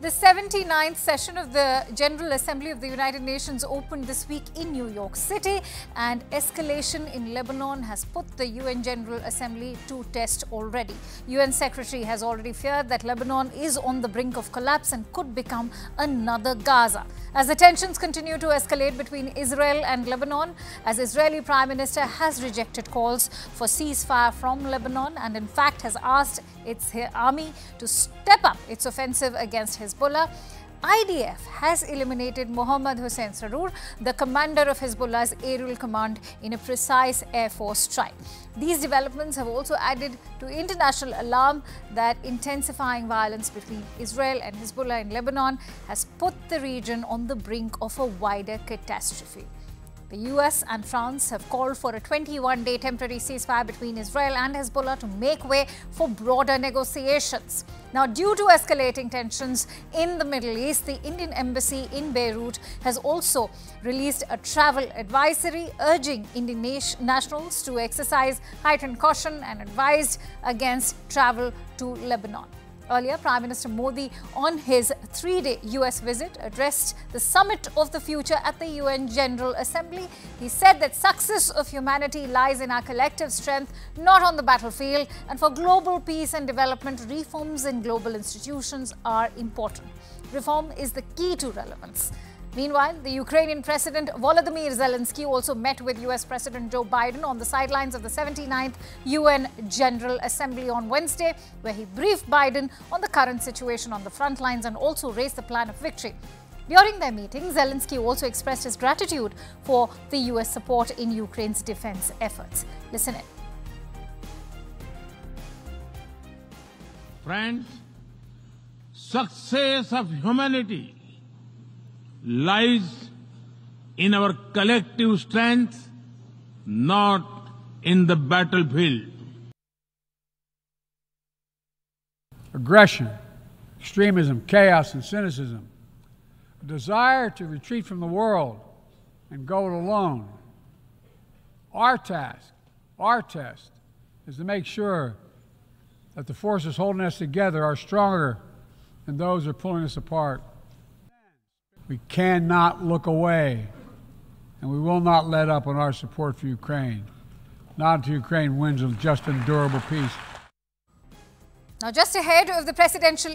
The 79th session of the General Assembly of the United Nations opened this week in New York City, and escalation in Lebanon has put the UN General Assembly to test already. UN Secretary has already feared that Lebanon is on the brink of collapse and could become another Gaza. As the tensions continue to escalate between Israel and Lebanon, as Israeli Prime Minister has rejected calls for ceasefire from Lebanon and in fact has asked its army to step up its offensive against Hezbollah, IDF has eliminated Mohammed Hussein Sarour, the commander of Hezbollah's aerial command, in a precise air force strike. These developments have also added to international alarm that intensifying violence between Israel and Hezbollah in Lebanon has put the region on the brink of a wider catastrophe. The US and France have called for a 21-day temporary ceasefire between Israel and Hezbollah to make way for broader negotiations. Now, due to escalating tensions in the Middle East, the Indian embassy in Beirut has also released a travel advisory urging Indian nationals to exercise heightened caution and advised against travel to Lebanon. Earlier, Prime Minister Modi, on his three-day US visit, addressed the Summit of the Future at the UN General Assembly. He said that success of humanity lies in our collective strength, not on the battlefield, and for global peace and development, reforms in global institutions are important. Reform is the key to relevance. Meanwhile, the Ukrainian President Volodymyr Zelensky also met with US President Joe Biden on the sidelines of the 79th UN General Assembly on Wednesday, where he briefed Biden on the current situation on the front lines and also raised the plan of victory. During their meeting, Zelensky also expressed his gratitude for the US support in Ukraine's defense efforts. Listen in. Friends, success of humanity lies in our collective strength, not in the battlefield. Aggression, extremism, chaos, and cynicism, a desire to retreat from the world and go it alone. Our test is to make sure that the forces holding us together are stronger than those who are pulling us apart. We cannot look away, and we will not let up on our support for Ukraine, not until Ukraine wins a just and durable peace. Now, just ahead of the presidential